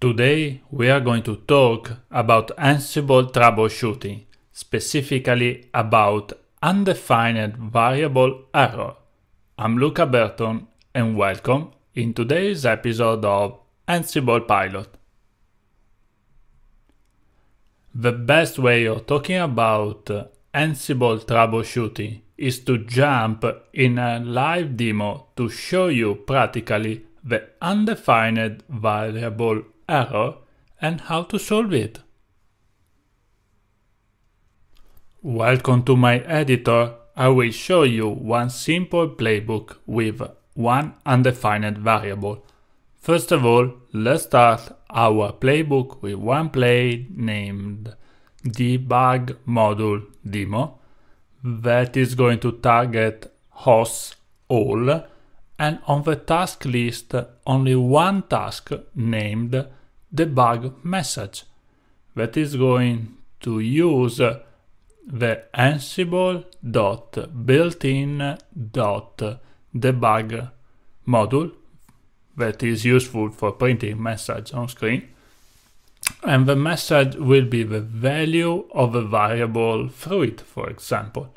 Today we are going to talk about Ansible troubleshooting, specifically about undefined variable error. I'm Luca Berton and welcome in today's episode of Ansible Pilot. The best way of talking about Ansible troubleshooting is to jump in a live demo to show you practically the undefined variable error and how to solve it. Welcome to my editor. I will show you one simple playbook with one undefined variable. First of all, let's start our playbook with one play named debug module demo that is going to target hosts all, and on the task list only one task named debug message that is going to use the ansible.builtin.debug module that is useful for printing message on screen, and the message will be the value of a variable fruit, for example.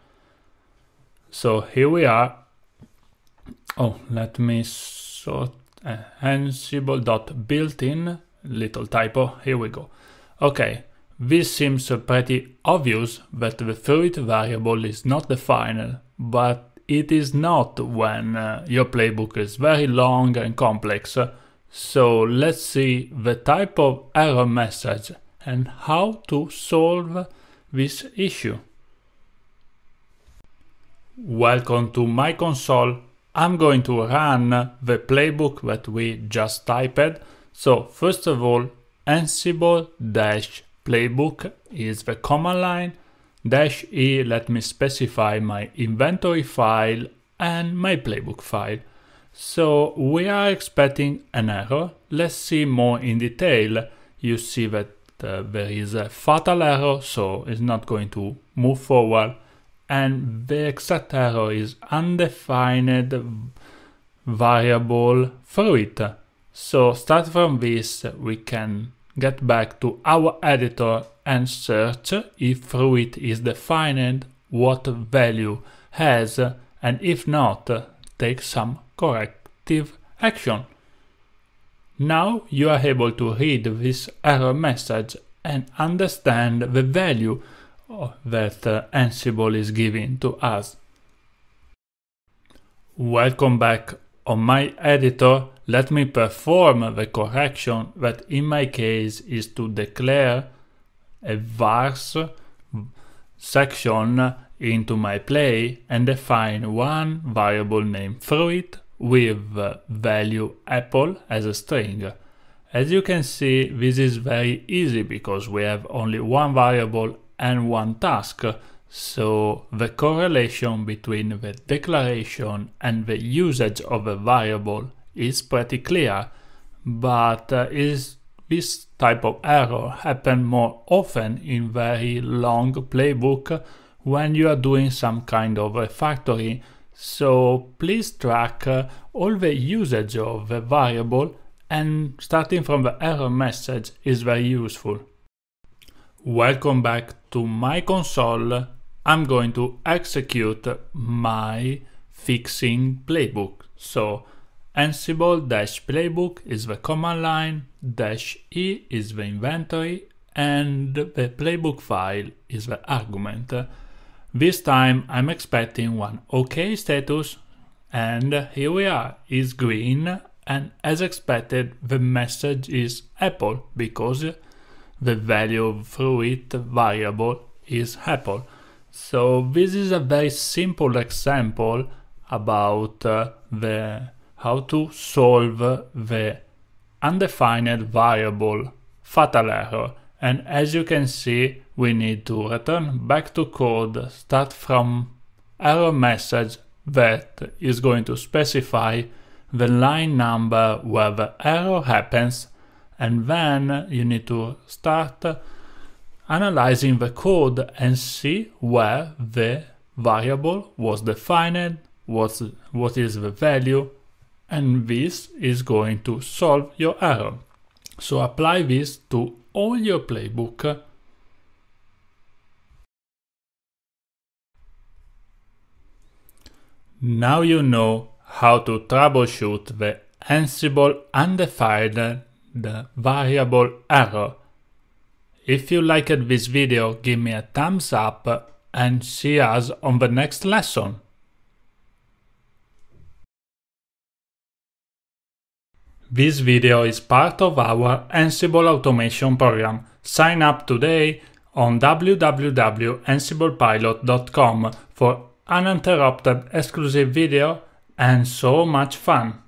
So here we are. Oh, let me sort ansible.builtin, little typo, here we go. Okay, this seems pretty obvious that the fruit variable is not defined, but it is not when your playbook is very long and complex. So let's see the type of error message and how to solve this issue. Welcome to my console. I'm going to run the playbook that we just typed. So first of all, ansible-playbook is the command line, -e, let me specify my inventory file and my playbook file. So we are expecting an error. Let's see more in detail. You see that there is a fatal error, so it's not going to move forward. And the exact error is undefined variable fruit. So start from this, we can get back to our editor and search if fruit is defined, what value has, and if not, take some corrective action. Now you are able to read this error message and understand the value that Ansible is giving to us. Welcome back on my editor. Let me perform the correction that in my case is to declare a vars section into my play and define one variable named fruit with value apple as a string. As you can see, this is very easy because we have only one variable and one task, so the correlation between the declaration and the usage of a variable is pretty clear, but is this type of error happen more often in very long playbook when you are doing some kind of refactoring, so please track all the usage of the variable, and starting from the error message is very useful. Welcome back to my console. I'm going to execute my fixing playbook. So ansible-playbook is the command line, -e is the inventory, and the playbook file is the argument. This time I'm expecting one OK status, and here we are, it's green, and as expected the message is apple because the value of fruit variable is apple. So this is a very simple example about how to solve the undefined variable fatal error. And as you can see, we need to return back to code, start from error message that is going to specify the line number where the error happens, and then you need to start analyzing the code and see where the variable was defined, what is the value, and this is going to solve your error. So apply this to all your playbook. Now you know how to troubleshoot the Ansible undefined variable error. If you liked this video, give me a thumbs up and see us on the next lesson. This video is part of our Ansible automation program. Sign up today on www.ansiblepilot.com for uninterrupted exclusive video and so much fun.